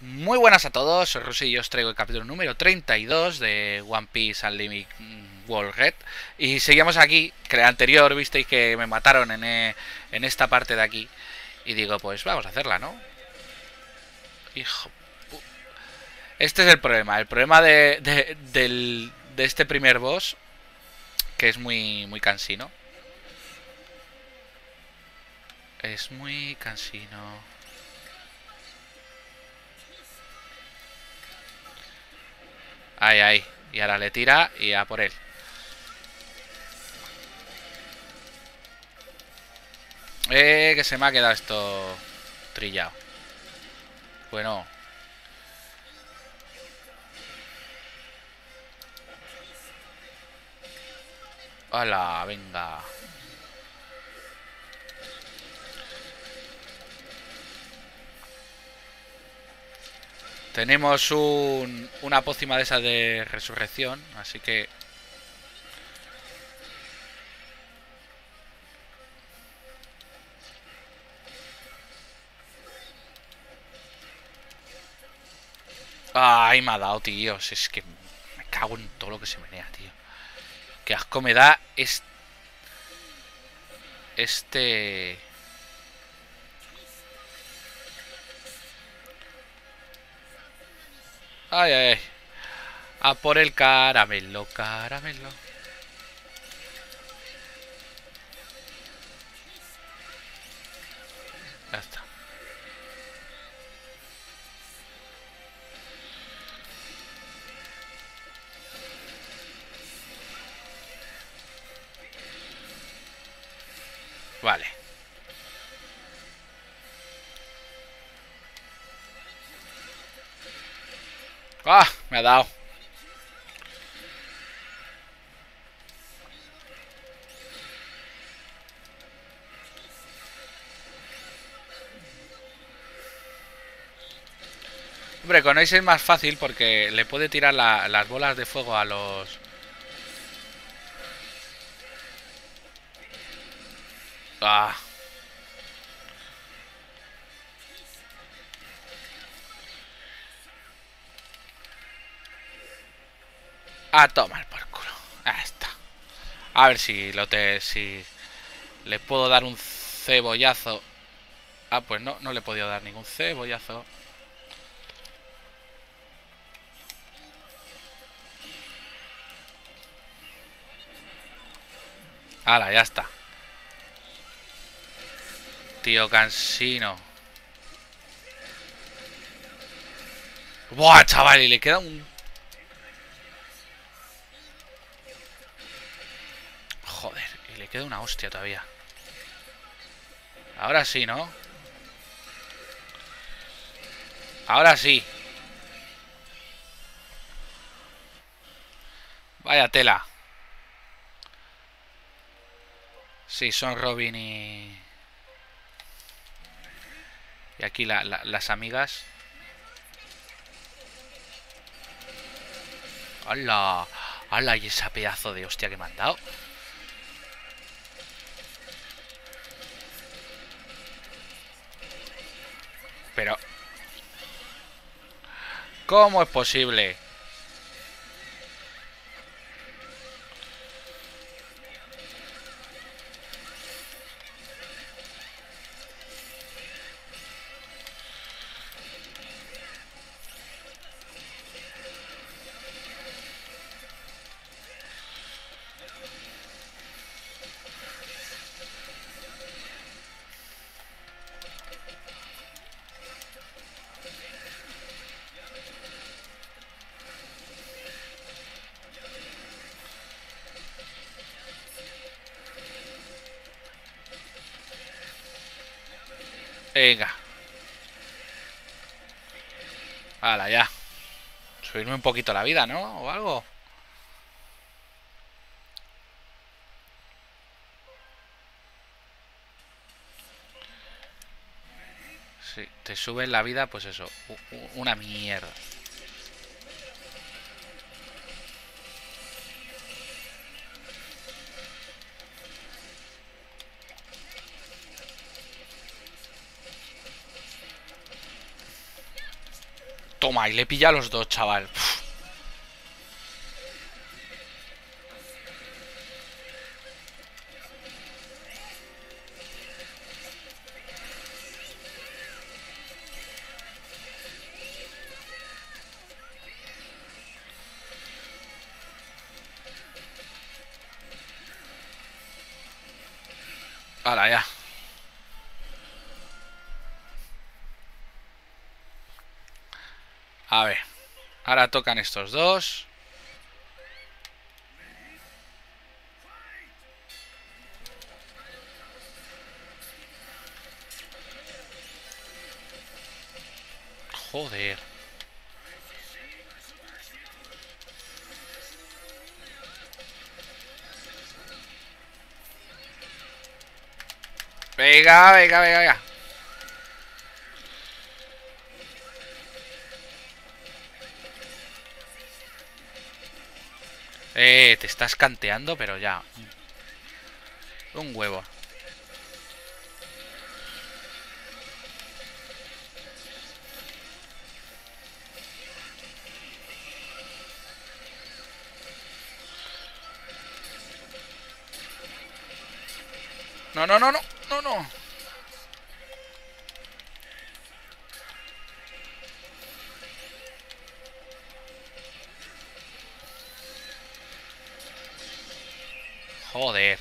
Muy buenas a todos, soy Rusi y os traigo el capítulo número 32 de One Piece Unlimited World Red. Y seguimos aquí, que el anterior visteis que me mataron en esta parte de aquí. Y digo, pues vamos a hacerla, ¿no? Hijo... Este es el problema de este primer boss, que es muy cansino. Es muy cansino. Ahí, ahí. Y ahora le tira y a por él. Que se me ha quedado esto trillado. Bueno. ¡Hala! Venga. Tenemos una pócima de esa de resurrección, así que... ¡Ay, me ha dado, tío! Es que me cago en todo lo que se menea, tío. ¡Qué asco me da este... Ay, ay, ay. A por el caramelo, caramelo. Ya está. Vale. ¡Ah! Me ha dado. Hombre, con Ace es más fácil porque le puede tirar las bolas de fuego a los... ¡Ah! A tomar por culo. Ahí está. A ver si si le puedo dar un cebollazo. Ah, pues no, no le he podido dar ningún cebollazo. Hala, ya está. Tío cansino. Buah, chaval, y le queda un... Joder, y le queda una hostia todavía. Ahora sí, ¿no? Ahora sí. Vaya tela. Sí, son Robin y... Y aquí las amigas. ¡Hala! ¡Hala! Y esa pedazo de hostia que me han dado. Pero... ¿Cómo es posible? Venga. Hala, ya. Subirme un poquito la vida, ¿no? O algo. Si te suben la vida, pues eso. Una mierda. Toma, y le pilla a los dos, chaval. Uf. Ahora ya. A ver. Ahora tocan estos dos. Joder. Venga, venga, venga, venga. Te estás canteando, pero ya. Un huevo. No, no, no, no. No, no. Joder.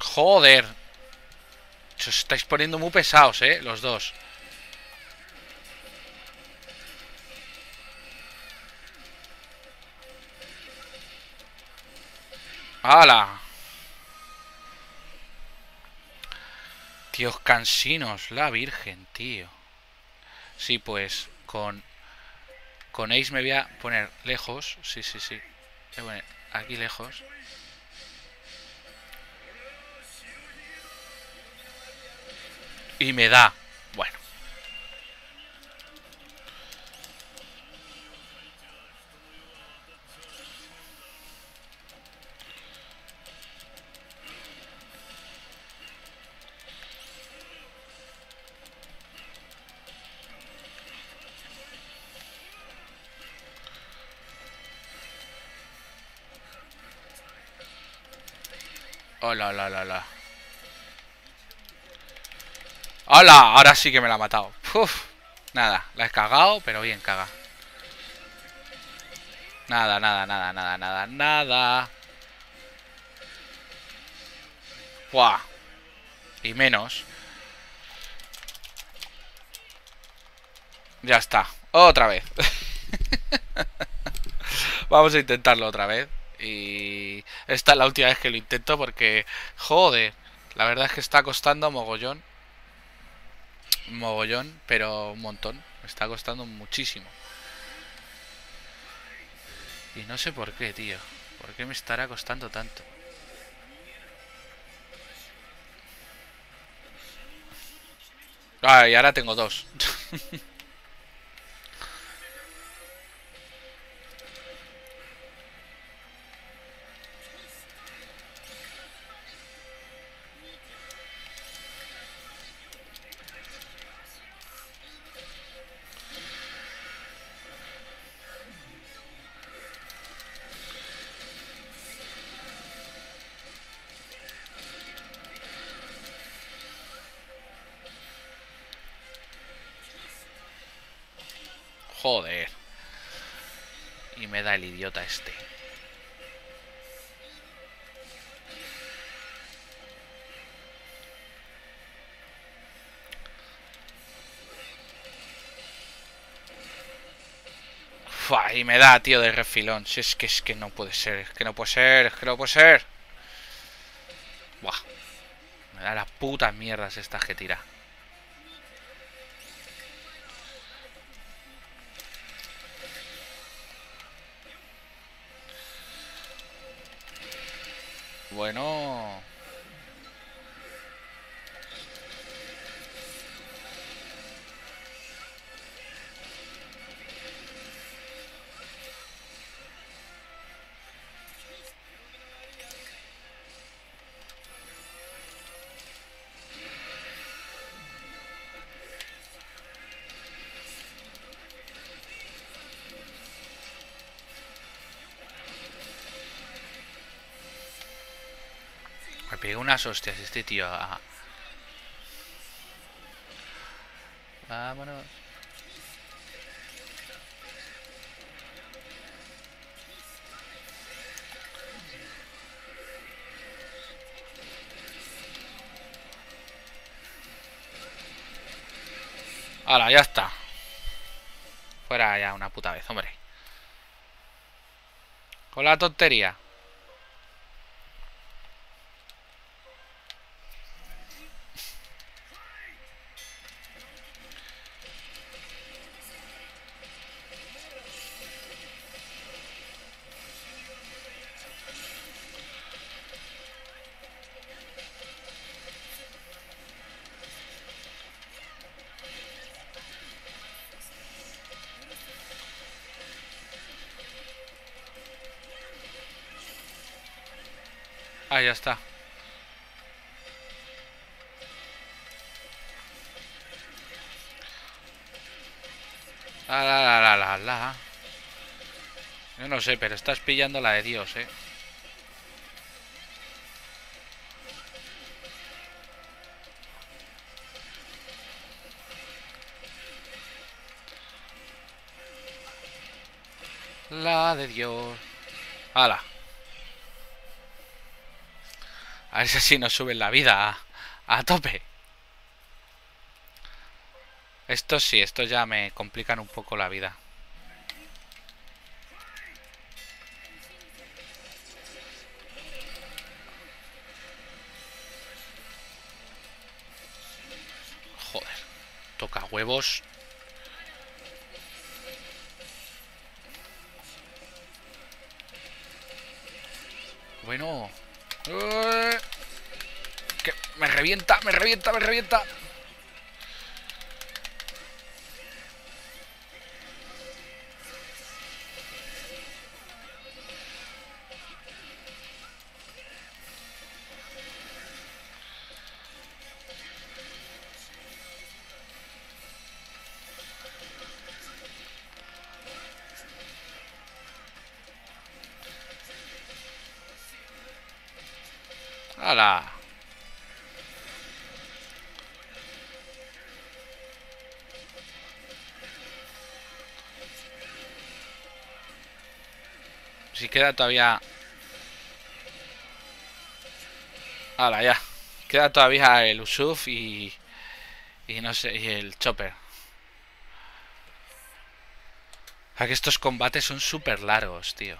Joder. Os estáis poniendo muy pesados, los dos. ¡Hala! Tíos cansinos, la virgen, tío. Sí, pues, con Ace me voy a poner lejos. Sí, sí, sí. Voy a poner aquí lejos. Y me da. Bueno. Hola, hola, hola, hola. ¡Hola! Ahora sí que me la ha matado. Uf. Nada, la he cagado, pero bien caga. Nada, nada, nada, nada, nada, nada. ¡Guau! Y menos. Ya está. Otra vez. Vamos a intentarlo otra vez. Y esta es la última vez que lo intento porque, joder, la verdad es que está costando mogollón. Mogollón, pero un montón. Me está costando muchísimo. Y no sé por qué, tío. ¿Por qué me estará costando tanto? Ah, y ahora tengo dos. Joder. Y me da el idiota este. Fua, y me da, tío, de refilón. Si es que no puede ser. Es que no puede ser. Es que no puede ser. Buah. Me da las putas mierdas estas que tira. Bueno. Me pegué unas hostias este tío. Vámonos. Hala, ya está. Fuera ya una puta vez, hombre. Con la tontería. Ah, ya está. La. Yo no sé, pero estás pillando la de Dios, eh. La de Dios. ¡Hala! A ver si así nos suben la vida a tope. Estos sí, estos ya me complican un poco la vida. Joder, toca huevos. Bueno. Que me revienta. ¡Hala! Si queda todavía... ¡Hala, ya! Queda todavía el Usopp y no sé, y el Chopper. A que estos combates son súper largos, tío.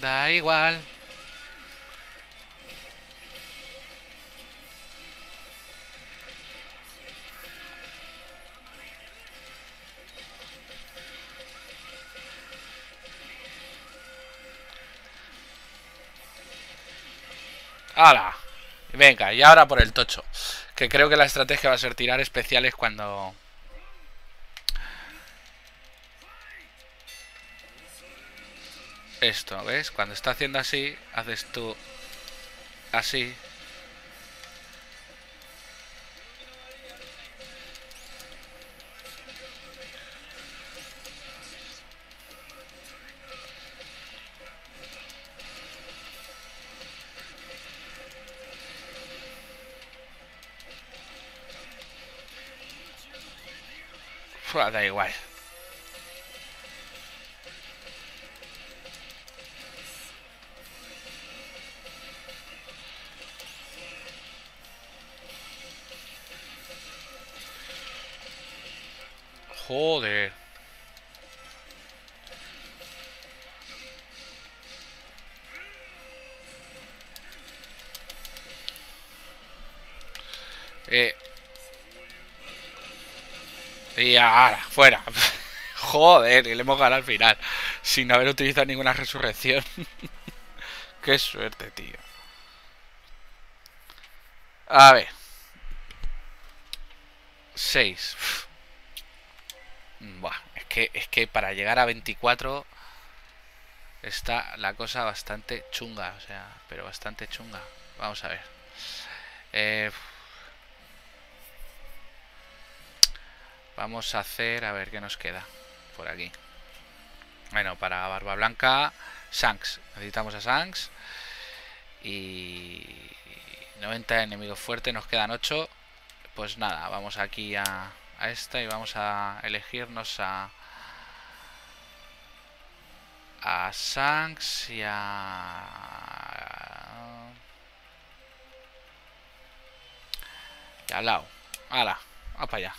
Da igual. ¡Hala! Venga, y ahora por el tocho. Que creo que la estrategia va a ser tirar especiales cuando... Esto, ¿ves? Cuando está haciendo así, haces tú así. Fua, da igual. Joder. Y ahora, fuera. Joder, y le hemos ganado al final. Sin haber utilizado ninguna resurrección. Qué suerte, tío. A ver. 6. Buah, es que para llegar a 24 está la cosa bastante chunga, o sea, pero bastante chunga. Vamos a ver. Vamos a hacer, a ver qué nos queda por aquí. Bueno, para Barba Blanca, Shanks. Necesitamos a Shanks. Y 90 enemigos fuertes, nos quedan 8. Pues nada, vamos aquí a esta y vamos a elegirnos a Shanks y a Lao. ¡Hala! ¡Va para allá!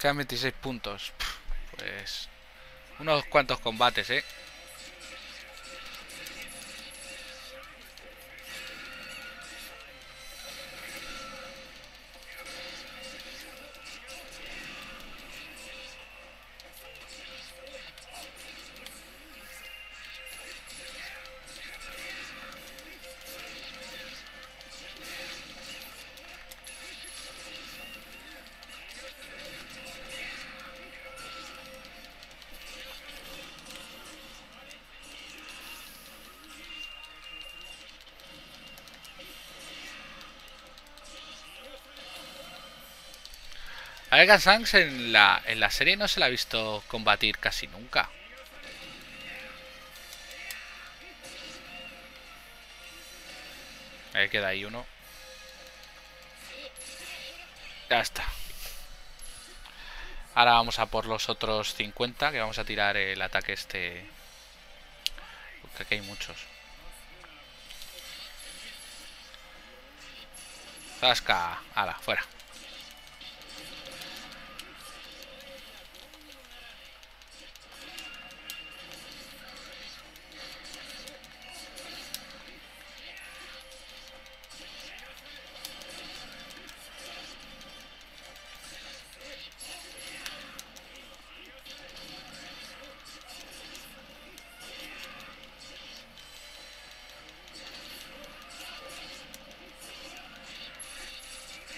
Quedan 26 puntos. Pues... unos cuantos combates, ¿eh? A ver, Shanks en la serie no se la ha visto combatir casi nunca. Ahí queda ahí uno. Ya está. Ahora vamos a por los otros 50, que vamos a tirar el ataque este. Porque aquí hay muchos. Zasca. Ala, fuera.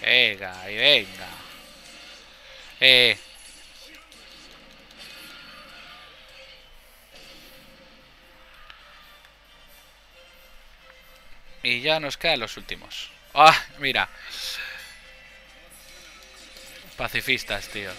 Venga, y venga. Y ya nos quedan los últimos. ¡Ah! Mira. Pacifistas, tío.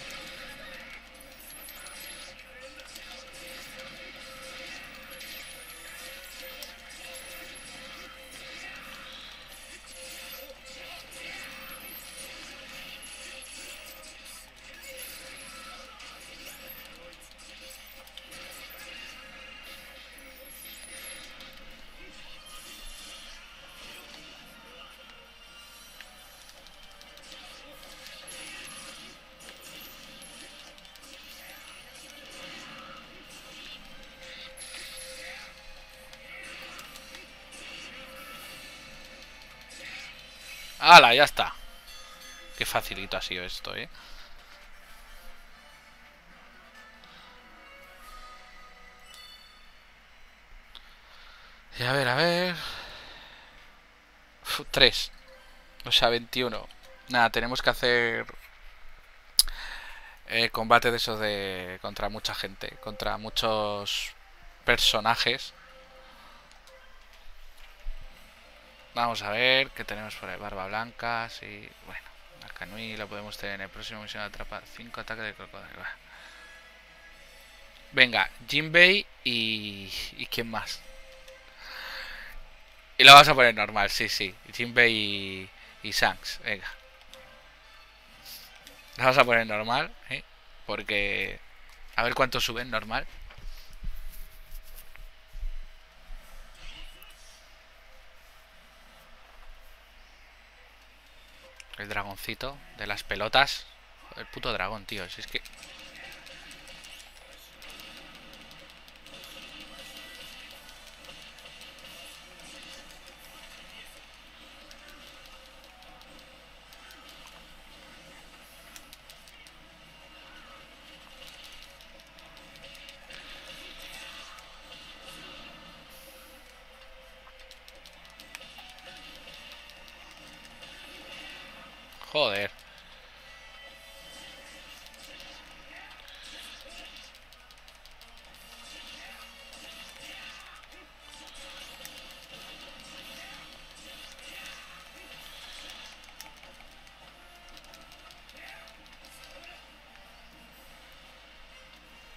¡Hala! Ya está. Qué facilito ha sido esto, ¿eh? Y a ver, a ver... 3. O sea, 21. Nada, tenemos que hacer... combate de esos de... contra mucha gente. Contra muchos... personajes. Vamos a ver qué tenemos por ahí. Barba Blanca, sí. Bueno, Akanui la podemos tener en el próximo misión. Atrapa 5 ataques de crocodilo. Venga, Jinbei y ¿quién más? Y lo vamos a poner normal, sí, sí. Jinbei y Shanks, venga. Lo vamos a poner normal, ¿eh? Porque... a ver cuánto suben normal. El dragoncito de las pelotas. El puto dragón, tío. Si es que... Joder.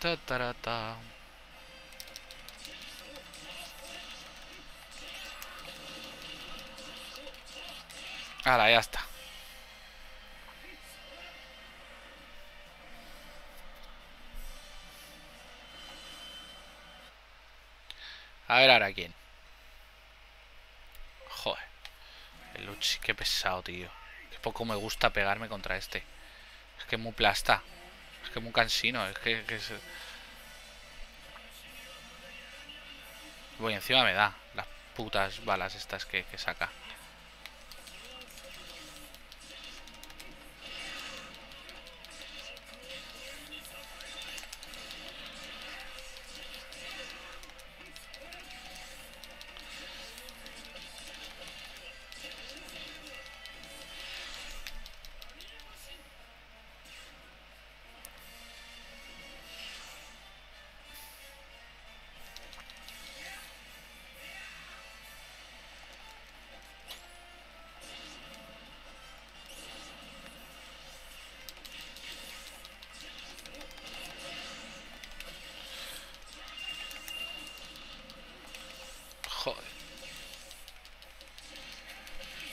Tatarata. Ahora ya está. A ver ahora quién. Joder. El Lucci, qué pesado, tío. Qué poco me gusta pegarme contra este. Es que es muy plasta. Es que es muy cansino. Es que es... Voy encima, me da las putas balas estas que saca.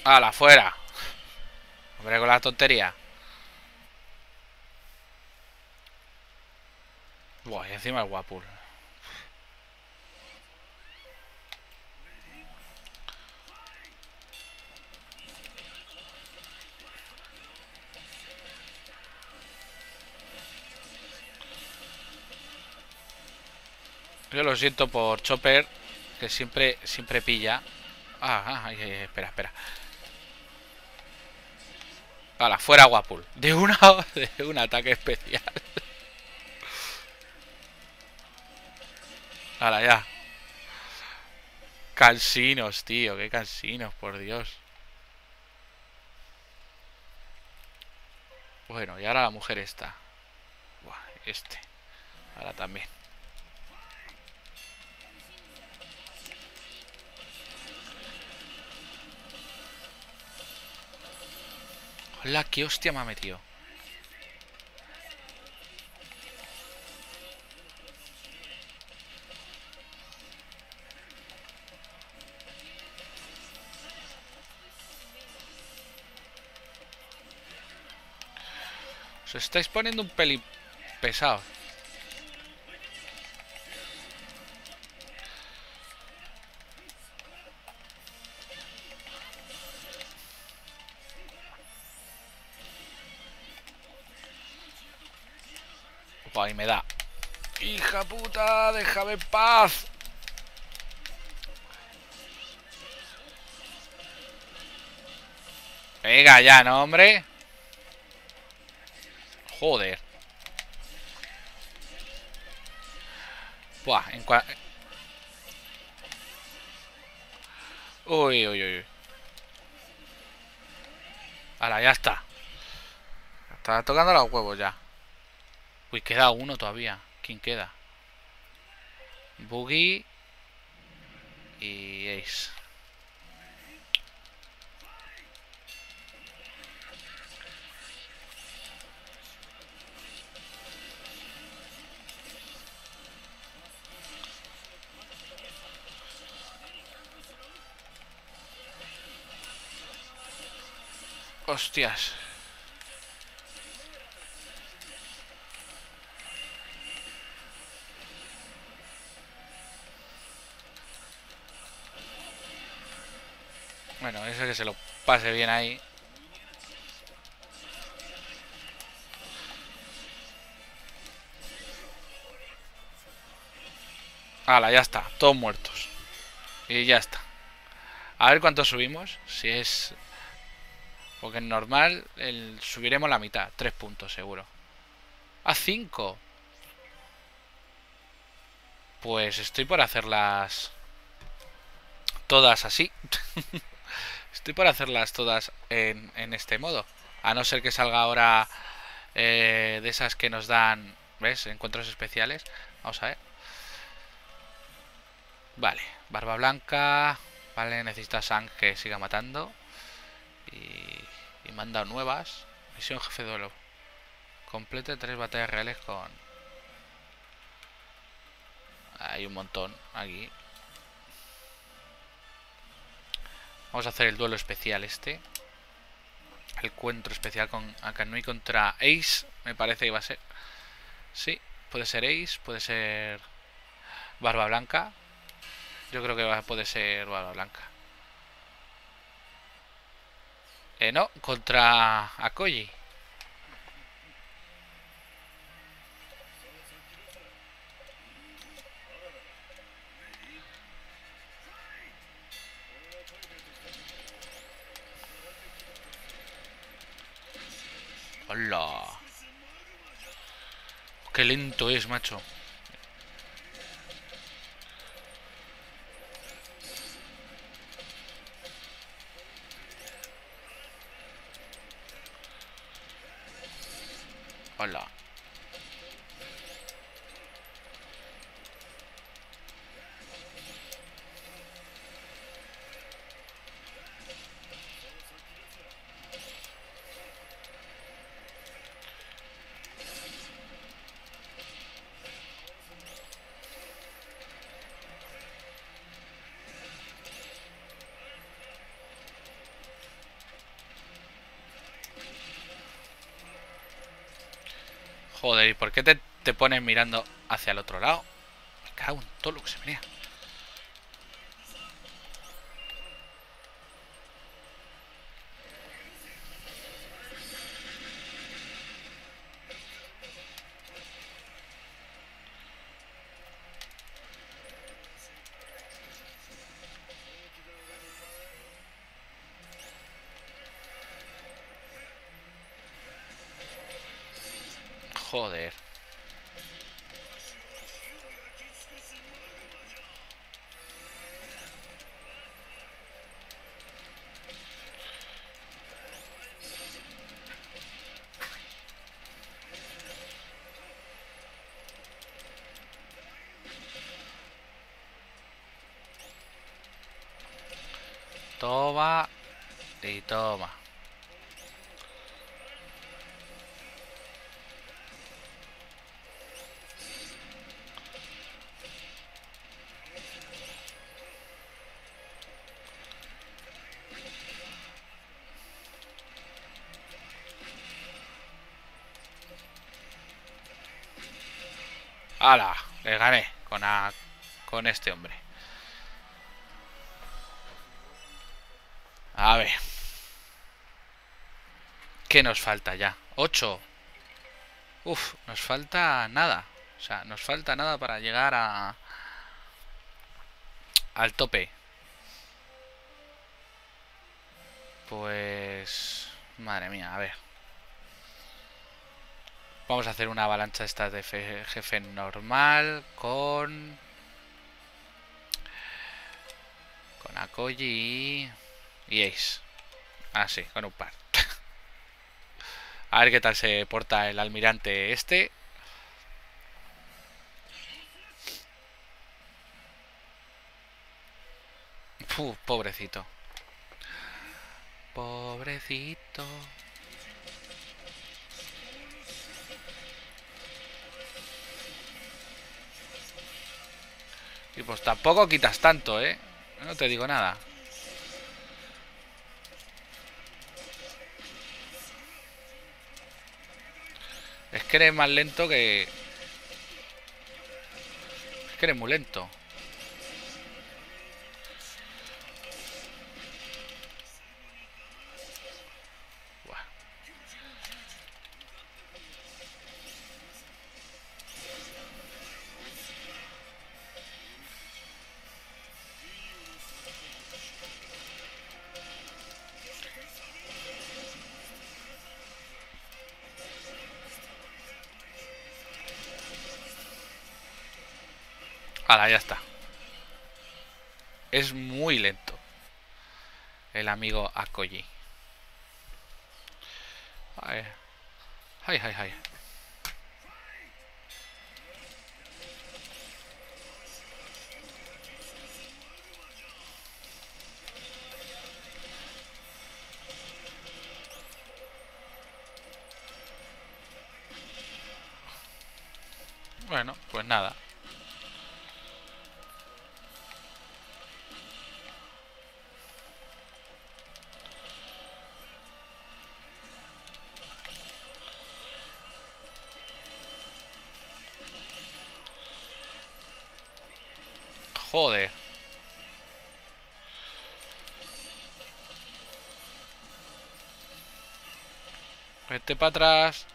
¡Hala, fuera! Hombre, con la tontería. Buah, y encima el Wapol. Yo lo siento por Chopper, que siempre pilla. Espera. Hala, fuera Wapol. De un ataque especial. Hala, ya. Cansinos, tío. Qué cansinos, por Dios. Bueno, y ahora la mujer esta. Buah, este. Ahora también. La que hostia me ha metido. Os estáis poniendo un peli pesado. Y me da. ¡Hija puta! ¡Déjame en paz! Venga ya, ¿no, hombre? Joder. Buah, en cuanto... Uy. Ahora, ya está. Está tocando los huevos ya. Uy, queda uno todavía. ¿Quién queda? Buggy y Ace. Hostias. Bueno, ese que se lo pase bien ahí. Hala, ya está. Todos muertos. Y ya está. A ver cuánto subimos. Si es... Porque en normal subiremos la mitad. 3 puntos seguro. ¡Ah, 5! Pues estoy por hacerlas... todas así. Estoy para hacerlas todas en este modo. A no ser que salga ahora de esas que nos dan, ¿ves? Encuentros especiales. Vamos a ver. Vale, Barba Blanca. Vale, necesita a Shanks que siga matando. Y me han dado nuevas. Misión jefe de duelo. Complete 3 batallas reales con... Hay un montón aquí. Vamos a hacer el duelo especial este. El encuentro especial con Akanui contra Ace. Me parece que iba a ser. Sí, puede ser Ace, puede ser Barba Blanca. Yo creo que puede ser Barba Blanca. No, contra Akoyi. ¡Hola! ¡Qué lento es, macho! ¡Hola! Joder, ¿y por qué te pones mirando hacia el otro lado? Me cago en todo lo que se venía. Joder. Toma y toma. ¡Hala! Le gané con este hombre. A ver. ¿Qué nos falta ya? 8. Uf, nos falta nada. O sea, nos falta nada para llegar al tope. Pues... Madre mía, a ver. Vamos a hacer una avalancha esta de jefe normal con Akoyi y Ace. Así, con un par. A ver qué tal se porta el almirante este. Uf, pobrecito. Pobrecito. Y pues tampoco quitas tanto, ¿eh? No te digo nada. Es que eres más lento que... Es que eres muy lento. Hala, ya está. Es muy lento el amigo Akoyi. Hi. Bueno, pues nada. Joder. Vete para atrás.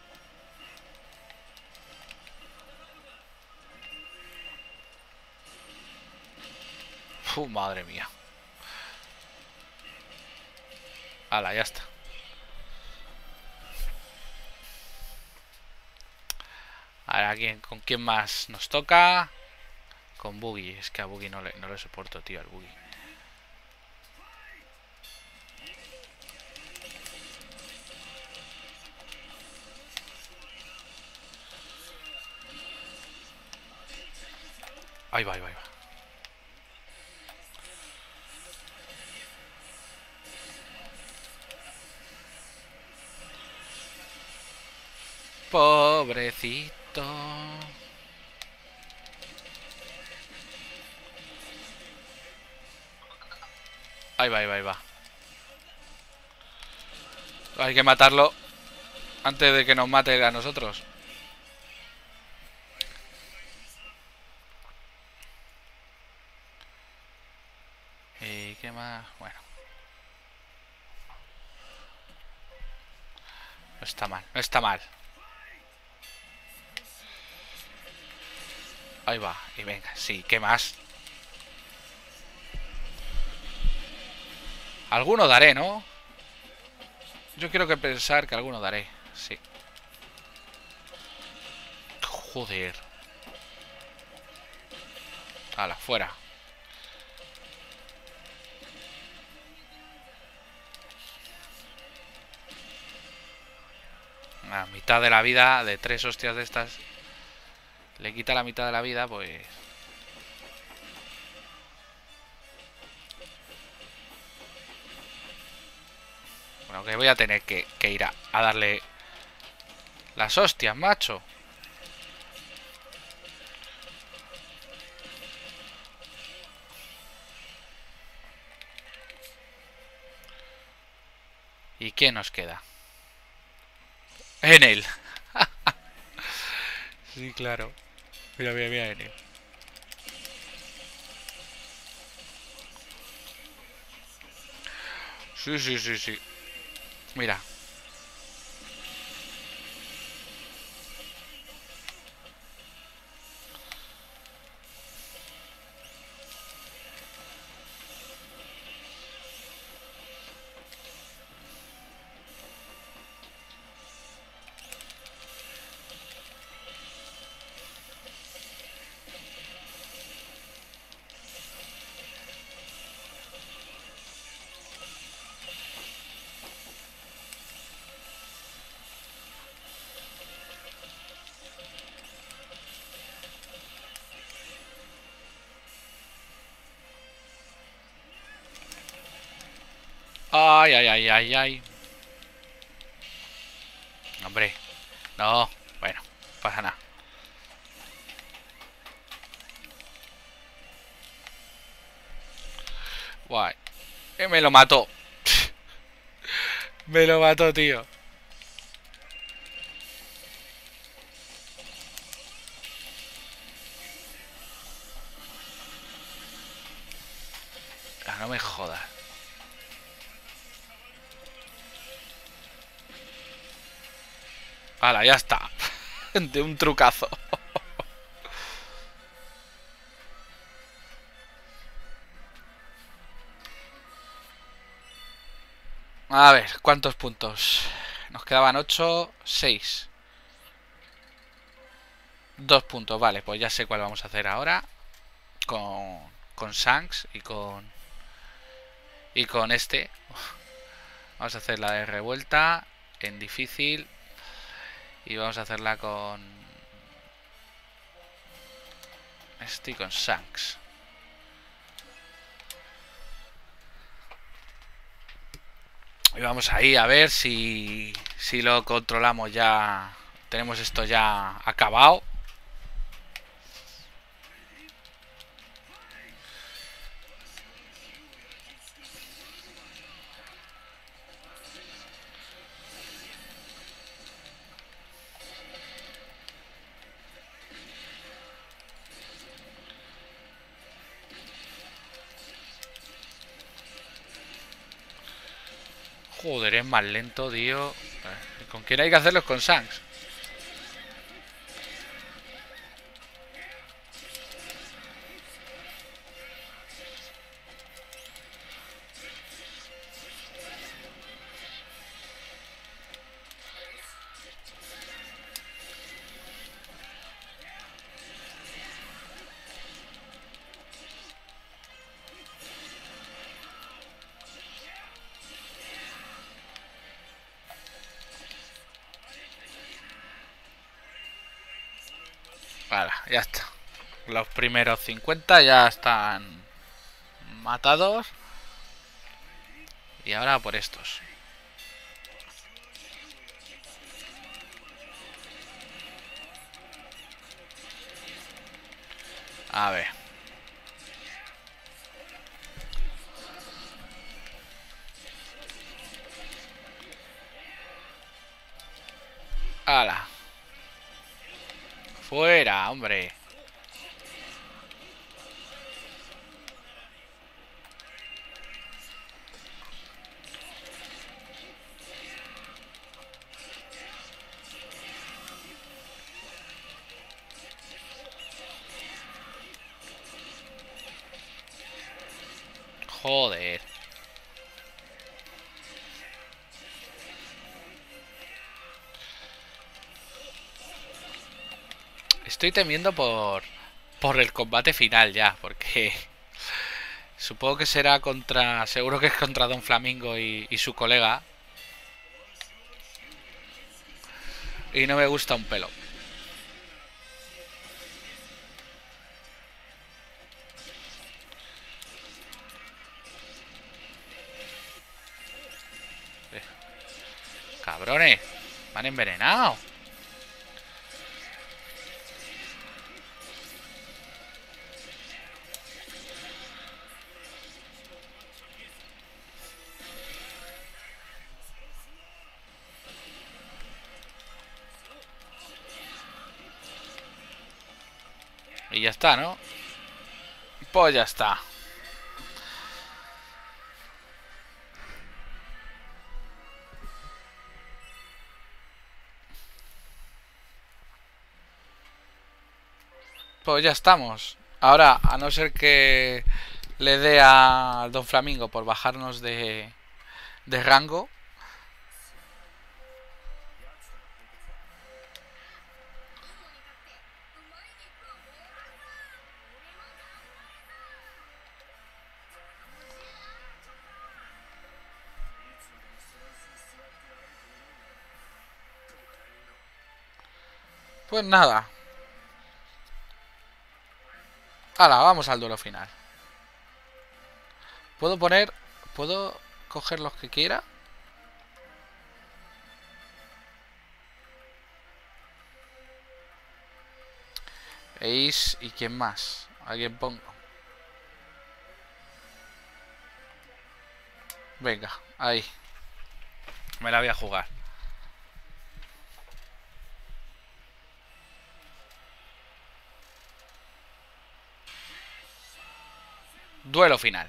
Madre mía. Ala, ya está. Ahora, ¿con quién más nos toca? Con Buggy. Es que a Buggy no le soporto, tío, al Buggy. Ahí va. Pobrecito. Ahí va. Hay que matarlo antes de que nos mate a nosotros. ¿Y qué más? Bueno. No está mal. Ahí va, y venga, sí, ¿qué más? Alguno daré, ¿no? Yo quiero pensar que alguno daré, sí. Joder. Ala, fuera. A mitad de la vida, de tres hostias de estas... Le quita la mitad de la vida, pues... Bueno, que voy a tener que ir a darle... Las hostias, macho. ¿Y quién nos queda? Enel. Sí, claro. Mira, Enel. Sí. Mira. Ay. Hombre. No. Bueno, pasa nada. Guay. Me lo mató. Me lo mató, tío. No me jodas. Ala, ya está. De un trucazo. A ver, ¿cuántos puntos? Nos quedaban 8, 6. 2 puntos, vale, pues ya sé cuál vamos a hacer ahora. Con Shanks y con este. Vamos a hacer la de revuelta. en difícil. Y vamos a hacerla con... Estoy con Shanks. Y vamos ahí a ver si lo controlamos ya. Tenemos esto ya acabado. Joder, es más lento, tío. ¿Con quién hay que hacerlos? Con Shanks. Ya está. Los primeros 50 ya están matados. Y ahora por estos. A ver. ¡Hala! ¡Fuera, hombre! Joder. Estoy temiendo por el combate final ya, porque supongo que será contra... Seguro que es contra Doflamingo y su colega. Y no me gusta un pelo. Cabrones, me han envenenado. Y ya está, ¿no? Pues ya está. Pues ya estamos. Ahora, a no ser que le dé a Doflamingo por bajarnos de rango. Pues nada. Hala, vamos al duelo final. ¿Puedo coger los que quiera? Ace y quién más. ¿A quién pongo? Venga, ahí. Me la voy a jugar. Duelo final.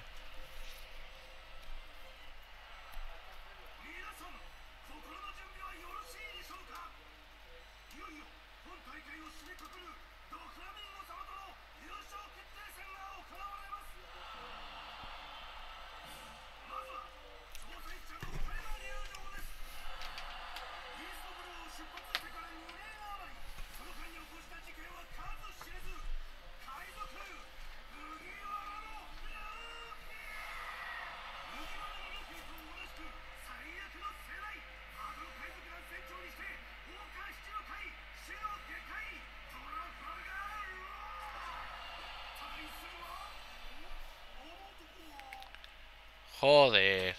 Joder,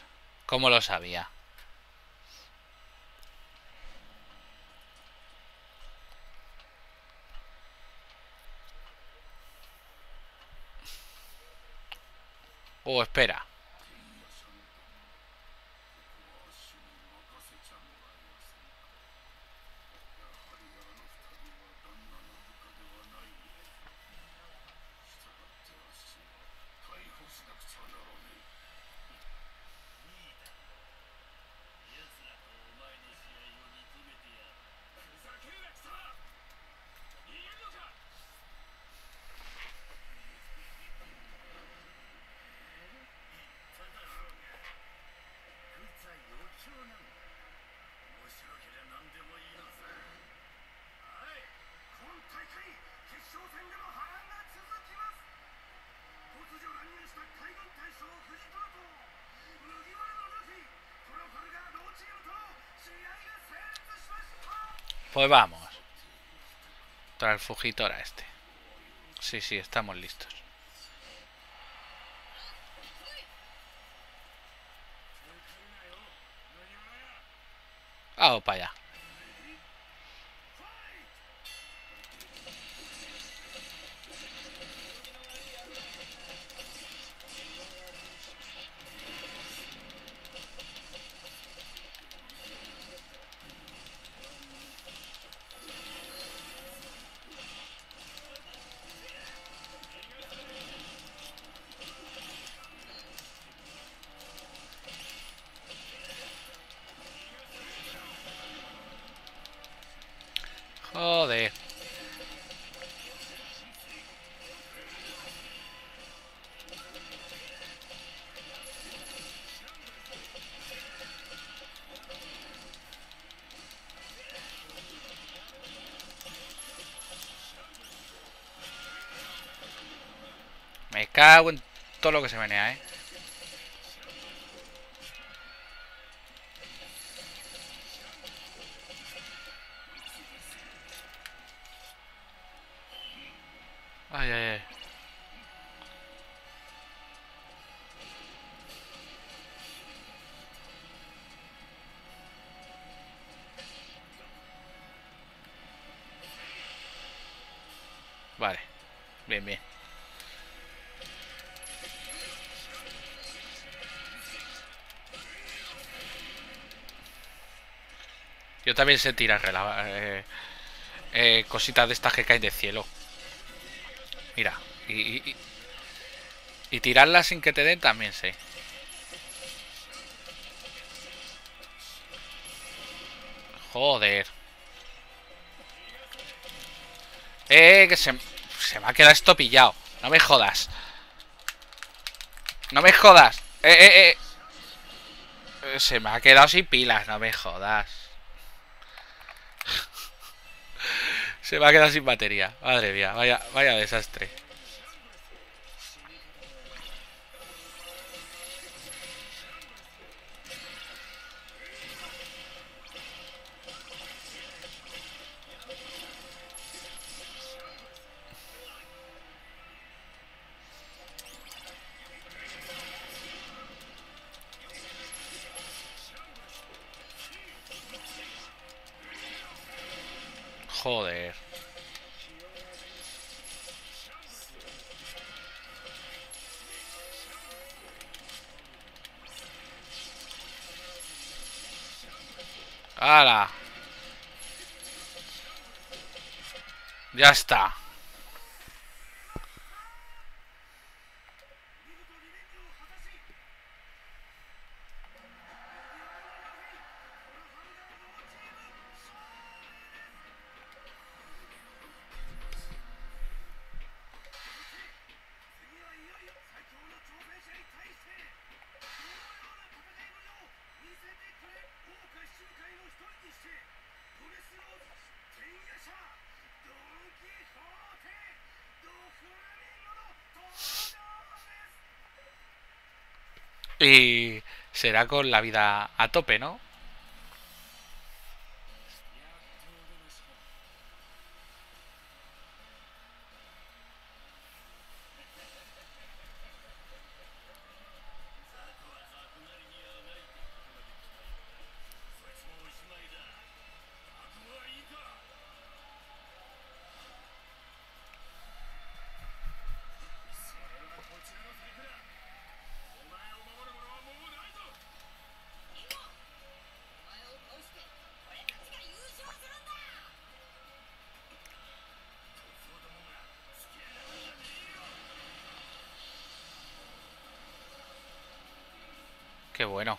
¿cómo lo sabía? Oh, espera. Pues vamos. Tras el Fujitora este. Sí, sí, estamos listos. Ah, para allá. Joder. Me cago en todo lo que se menea, ¿eh? Vale, bien, bien. Yo también sé tirar cositas de estas que caen del cielo. Mira, y tirarlas sin que te den también sé. Joder. Que se me ha quedado esto pillado. No me jodas. No me jodas. Se me ha quedado sin pilas. No me jodas. Se me ha quedado sin batería. Madre mía, vaya desastre. Joder. ¡Hala! Ya está. Y será con la vida a tope, ¿no? Qué bueno.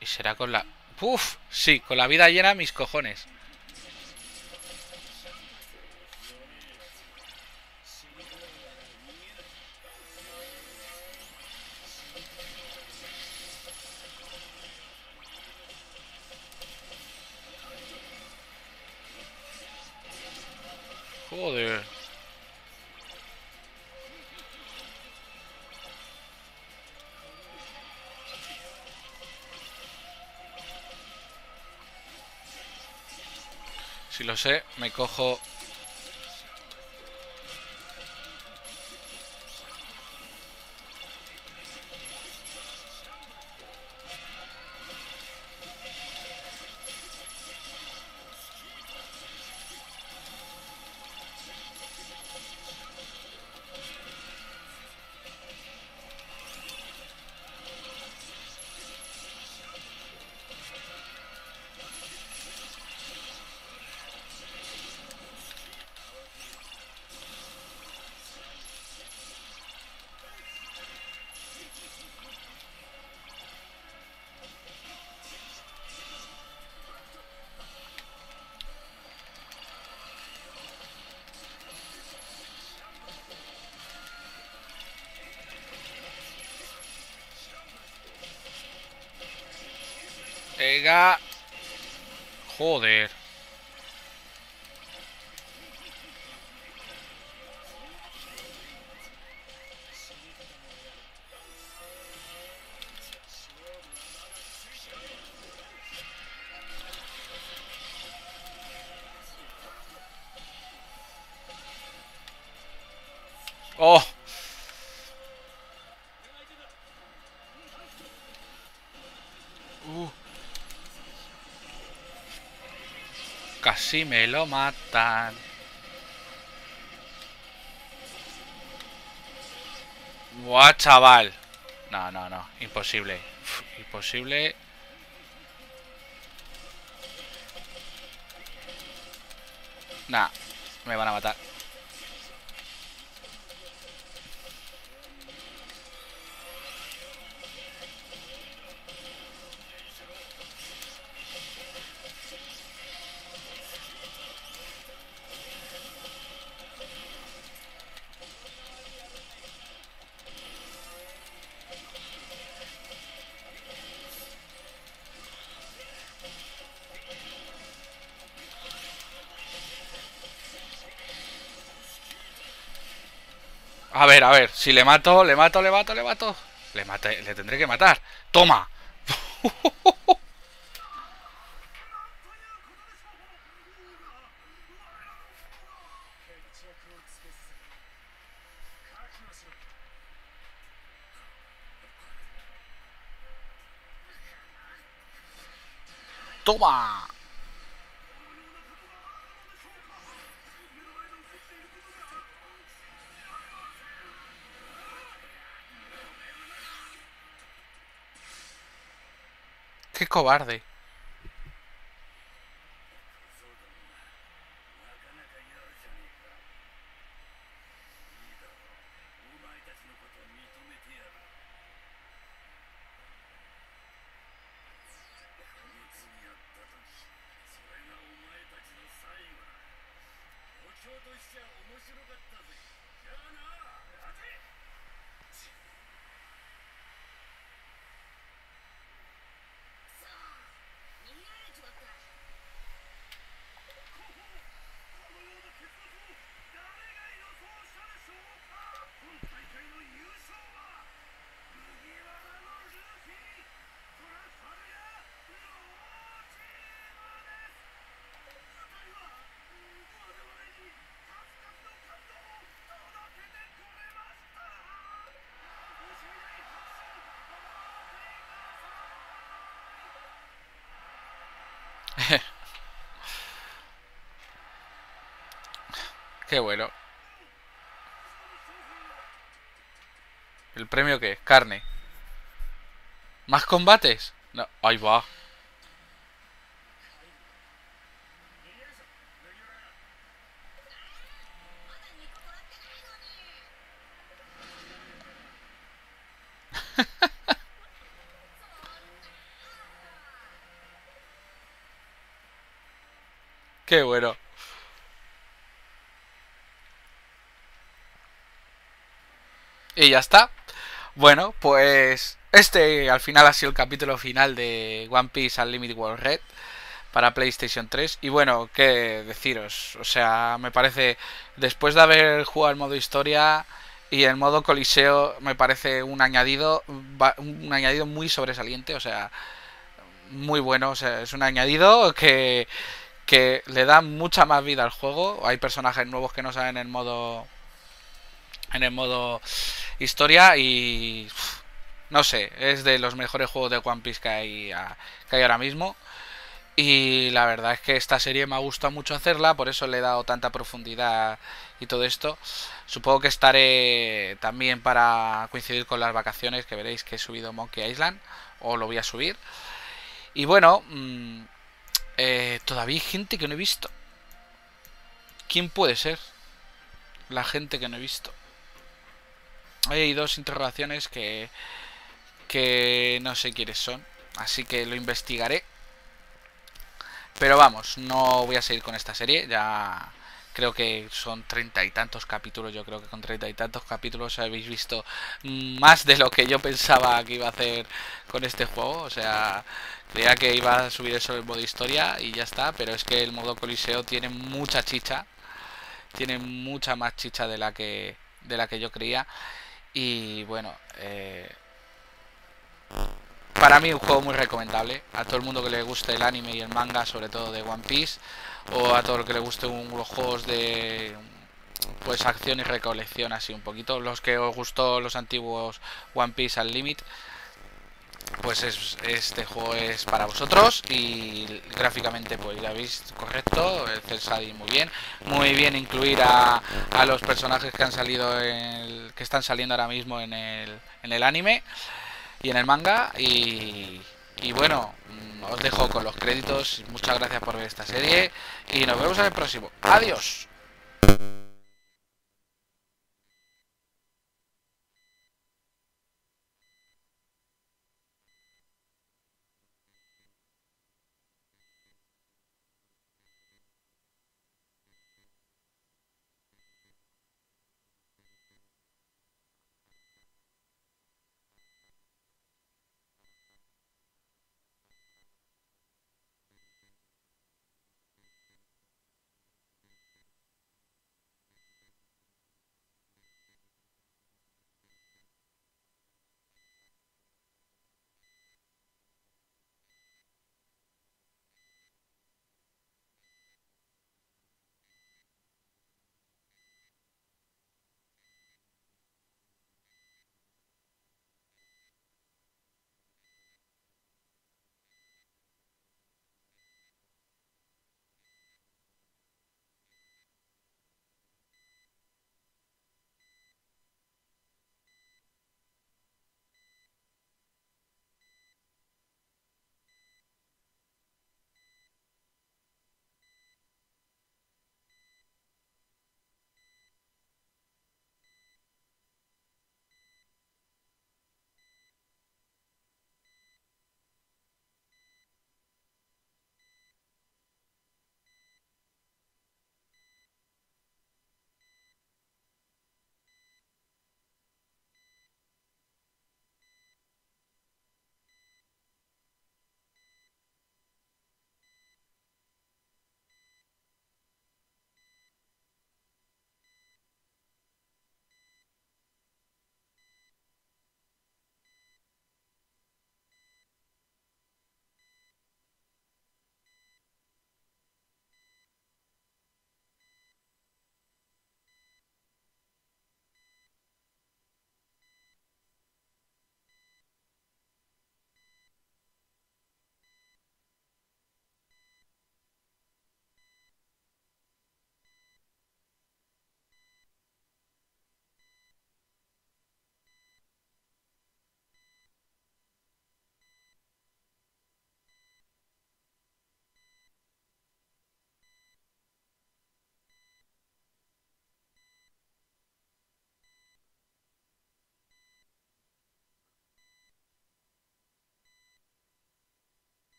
Y será con la... ¡Puf! Sí, con la vida llena, mis cojones. Joder. Si lo sé, me cojo... Joder. Oh. Casi me lo matan. Buah, chaval. No, no, no. Imposible. Imposible. Nah, me van a matar. A ver, si le mato, le tendré que matar. ¡Toma! ¡Toma! ¡Qué cobarde! Qué bueno. ¿El premio qué? Carne. ¿Más combates? No, ahí va. Qué bueno. Y ya está. Bueno, pues este al final ha sido el capítulo final de One Piece Unlimited World Red para PlayStation 3. Y bueno, qué deciros. O sea, me parece, después de haber jugado el modo historia y el modo coliseo, me parece un añadido muy sobresaliente. O sea, muy bueno. O sea, es un añadido que le da mucha más vida al juego. Hay personajes nuevos que no salen en el modo historia y no sé, es de los mejores juegos de One Piece que hay ahora mismo. Y la verdad es que esta serie me ha gustado mucho hacerla, por eso le he dado tanta profundidad y todo esto. Supongo que estaré también para coincidir con las vacaciones, que veréis que he subido Monkey Island, o lo voy a subir. Y bueno, todavía hay gente que no he visto. ¿Quién puede ser la gente que no he visto? Hay dos interrogaciones que no sé quiénes son, así que lo investigaré. Pero vamos, no voy a seguir con esta serie. Ya creo que son 30 y tantos capítulos. Yo creo que con 30 y tantos capítulos habéis visto más de lo que yo pensaba que iba a hacer con este juego. O sea, creía que iba a subir eso en modo historia y ya está, pero es que el modo coliseo tiene mucha chicha. Tiene mucha más chicha de la que yo creía. Y bueno, para mí un juego muy recomendable. A todo el mundo que le guste el anime y el manga, sobre todo de One Piece, o a todo el que le guste los juegos de pues acción y recolección así un poquito. Los que os gustó los antiguos One Piece Unlimited, pues este juego es para vosotros. Y gráficamente pues ya veis, correcto, el cel shading muy bien. Muy bien incluir a los personajes que han salido que están saliendo ahora mismo en el anime y en el manga. Y bueno, os dejo con los créditos. Muchas gracias por ver esta serie y nos vemos en el próximo. Adiós.